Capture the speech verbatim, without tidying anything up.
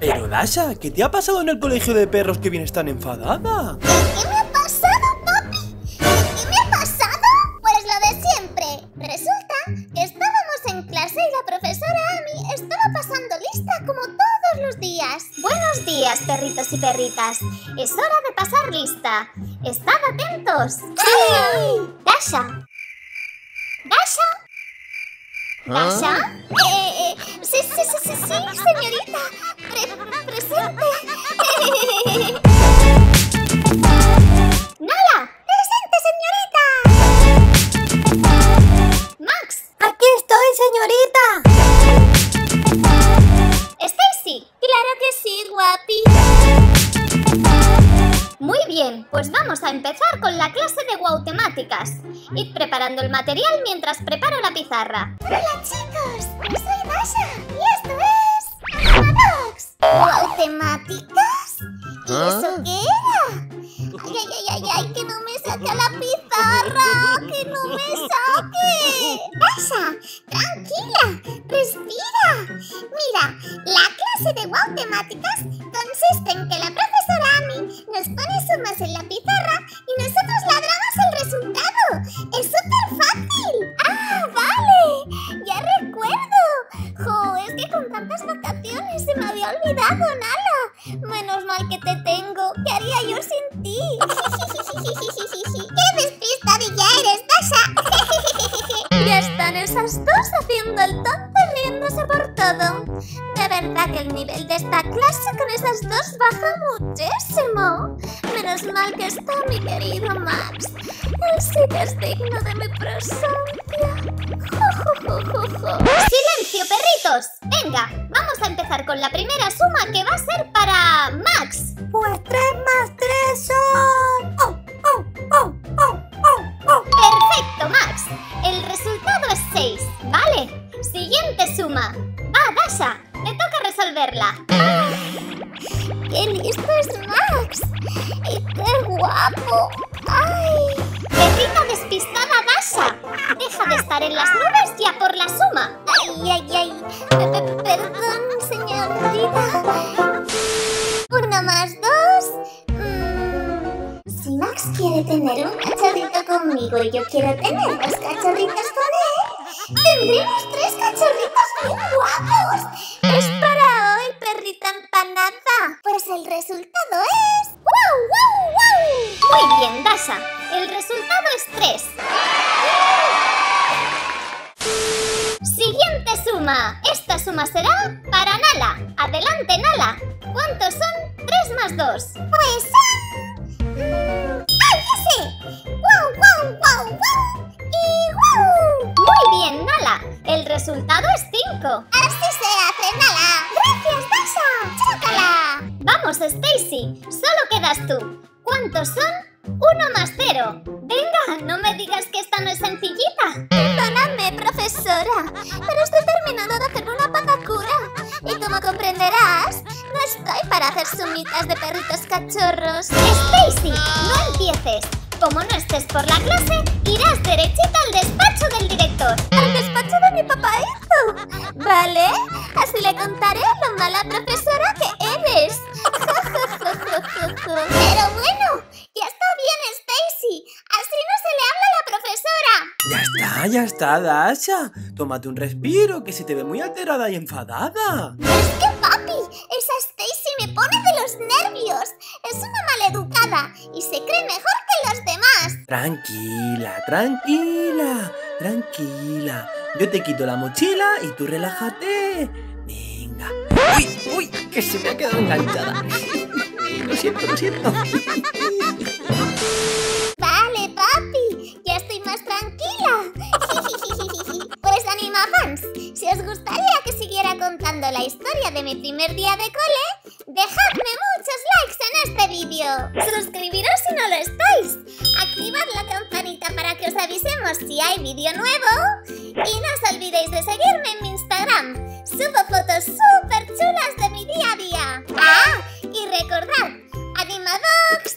Pero Dasha, ¿qué te ha pasado en el colegio de perros que vienes tan enfadada? ¿Qué me ha pasado, papi? ¿Qué me ha pasado? Pues lo de siempre. Resulta que estábamos en clase y la profesora Amy estaba pasando lista como todos los días. Buenos días, perritos y perritas. Es hora de pasar lista. ¡Estad atentos! ¡Sí! ¡Dasha! ¡Dasha! ¿Dasha? ¿Ah? Eh, eh, sí, sí, sí, sí, sí, señorita. Pre- presente. ¡Nala! ¡Presente, señorita! ¡Max! ¡Aquí estoy, señorita! ¡Stacy! ¡Claro que sí, guapi! Muy bien, pues vamos a empezar con la clase de Wow Temáticas. Id preparando el material mientras preparo la pizarra. Hola chicos, soy Dasha y esto es... Amadox. ¿Wow Temáticas? ¿Y eso qué era? Ay, ay, ay, ay, que no me saque la pizarra, que no me saque. Dasha, tranquila, respira. Mira, la clase de Wow Temáticas consiste en que la profesora Amy nos pone sumas en la pizarra y nosotros ladramos el resultado. ¡Es súper fácil! ¡Ah, vale! ¡Ya recuerdo! ¡Jo, es que con tantas vacaciones se me había olvidado, Nala! Menos mal que te tengo. ¿Qué haría yo sin ti? ¡Qué despistadilla eres, Dasha! Ya están esas dos haciendo el tonto y riéndose por todo. De verdad que el nivel de esta clase con esas dos baja muchísimo. Menos mal que está mi querido Max. Él sí que es digno de mi presencia. ¡Silencio, perritos! Venga, vamos a empezar con la primera suma que va a ser para Max. Pues tres más tres son... ¡Oh, oh, oh, oh, oh, oh! ¡Perfecto, Max! El resultado es seis, ¿vale? Siguiente suma. ¡Va, Dasha! ¡Te toca resolverla! ¡Ah! ¡Qué listo es Max! ¡Y qué guapo! ¡Ay! ¡Perrita despistada, Dasha! ¡Deja de estar en las nubes ya por la suma! ¡Ay, ay, ay! P-p-perdón, señorita. Uno más dos... Mm. Si Max quiere tener un cachorrito conmigo y yo quiero tener dos cachorritos con él... ¡Tendremos tres cachorritos muy guapos! ¡Es para hoy, perrita empanada! Pues el resultado es... ¡Wow, wow, wow! Muy bien, Dasha. El resultado es tres. Siguiente suma. Esta suma será para Nala. Adelante, Nala. ¿Cuántos son tres más dos? Pues son... Mm... ¡Ay, ya sé! ¡Wow, wow, wow, wow! ¡Y wow! Muy bien, Nala. El resultado es cinco. ¡Así se hace, Nala! ¡Gracias, Dasha! ¡Chócala! Vamos, Stacy. Solo quedas tú. ¿Cuántos son? Uno más cero. Venga, no me digas que esta no es sencillita. Perdóname, profesora, pero estoy terminando de hacer una patacura. Y como comprenderás, no estoy para hacer sumitas de perritos cachorros. Stacy, no empieces. Como no estés por la clase, irás derechita al despacho del director. ¿Al despacho de mi papá, hijo? Vale, así le contaré lo mala profesora que eres. Pero bueno, ya está bien, Stacy. Así no se le habla a la profesora. Ya está, ya está, Dasha. Tómate un respiro, que se te ve muy alterada y enfadada. Es que, papi, esa Stacy me pone de los nervios. Es una maleducada y se cree mejor que los demás. Tranquila, tranquila, tranquila. Yo te quito la mochila y tú relájate. Venga. ¡Uy, uy! Que se me ha quedado enganchada. Lo siento, lo siento. Vale, papi, ya estoy más tranquila. Pues anima fans, si os gustaría que siguiera contando la historia de mi primer día de cole, dejadme muchos likes en este vídeo. Suscribiros si no lo estáis. Activad la campanita para que os avisemos si hay vídeo nuevo. Y no os olvidéis de seguirme en mi Instagram. Subo fotos súper chulas de mi día a día. ¡Ah! Y recordad, Amadox.